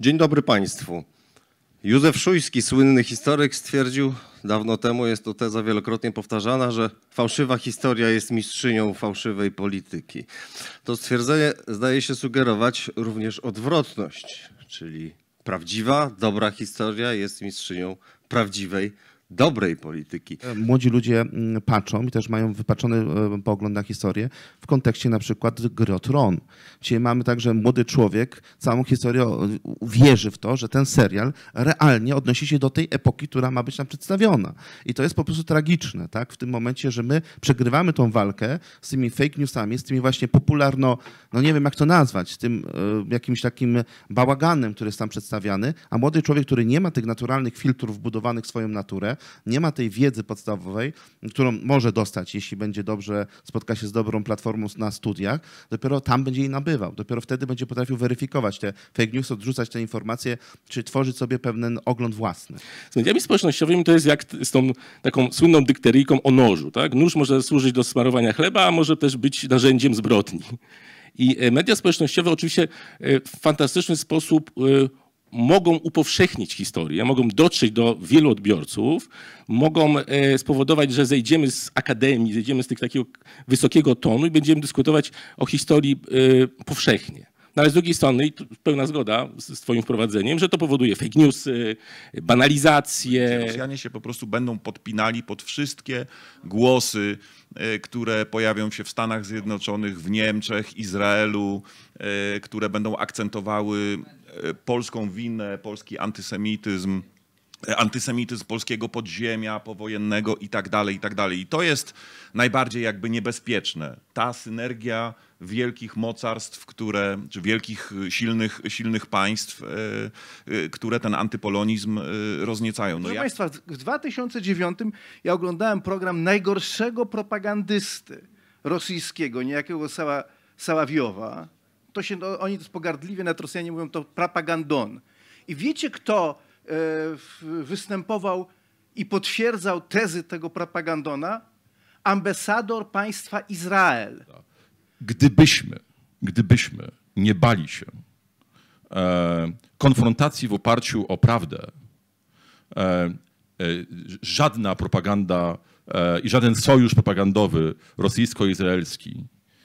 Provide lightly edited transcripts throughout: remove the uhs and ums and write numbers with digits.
Dzień dobry Państwu. Józef Szujski, słynny historyk, stwierdził dawno temu, jest to teza wielokrotnie powtarzana, że fałszywa historia jest mistrzynią fałszywej polityki. To stwierdzenie zdaje się sugerować również odwrotność, czyli prawdziwa, dobra historia jest mistrzynią prawdziwej, dobrej polityki. Młodzi ludzie patrzą i też mają wypaczony pogląd na historię w kontekście na przykład Gry o Tron. Dzisiaj mamy także młody człowiek, całą historię wierzy w to, że ten serial realnie odnosi się do tej epoki, która ma być nam przedstawiona. I to jest po prostu tragiczne, tak? W tym momencie, że my przegrywamy tą walkę z tymi fake newsami, z tymi właśnie popularno, no nie wiem jak to nazwać, z tym jakimś takim bałaganem, który jest tam przedstawiany, a młody człowiek, który nie ma tych naturalnych filtrów wbudowanych w swoją naturę, nie ma tej wiedzy podstawowej, którą może dostać, jeśli będzie dobrze, spotka się z dobrą platformą na studiach, dopiero tam będzie jej nabywał. Dopiero wtedy będzie potrafił weryfikować te fake news, odrzucać te informacje, czy tworzyć sobie pewien ogląd własny. Z mediami społecznościowymi to jest jak z tą taką słynną dykteryjką o nożu. Tak? Nóż może służyć do smarowania chleba, a może też być narzędziem zbrodni. I media społecznościowe oczywiście w fantastyczny sposób mogą upowszechnić historię, mogą dotrzeć do wielu odbiorców, mogą spowodować, że zejdziemy z akademii, zejdziemy z tych takiego wysokiego tonu i będziemy dyskutować o historii powszechnie. No ale z drugiej strony, i tu pełna zgoda z twoim wprowadzeniem, że to powoduje fake newsy, banalizację. Rosjanie się po prostu będą podpinali pod wszystkie głosy, które pojawią się w Stanach Zjednoczonych, w Niemczech, Izraelu, które będą akcentowały polską winę, polski antysemityzm, antysemityzm polskiego podziemia powojennego i tak dalej, i tak dalej. I to jest najbardziej jakby niebezpieczne. Ta synergia wielkich mocarstw, które, czy wielkich, silnych państw, które ten antypolonizm rozniecają. No proszę Państwa, w 2009 ja oglądałem program najgorszego propagandysty rosyjskiego, niejakiego Saławiowa. To się, no, oni pogardliwie na Rosjanie mówią to propagandon. I wiecie, kto występował i potwierdzał tezy tego propagandona? Ambasador państwa Izrael. Gdybyśmy nie bali się konfrontacji w oparciu o prawdę, żadna propaganda i żaden sojusz propagandowy rosyjsko-izraelski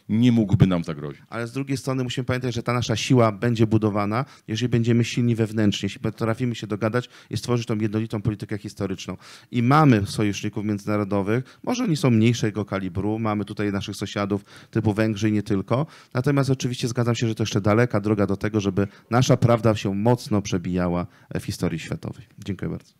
nie mógłby nam zagrozić. Ale z drugiej strony musimy pamiętać, że ta nasza siła będzie budowana, jeżeli będziemy silni wewnętrznie, jeśli potrafimy się dogadać i stworzyć tą jednolitą politykę historyczną. I mamy sojuszników międzynarodowych, może oni są mniejszego kalibru, mamy tutaj naszych sąsiadów typu Węgrzy i nie tylko, natomiast oczywiście zgadzam się, że to jeszcze daleka droga do tego, żeby nasza prawda się mocno przebijała w historii światowej. Dziękuję bardzo.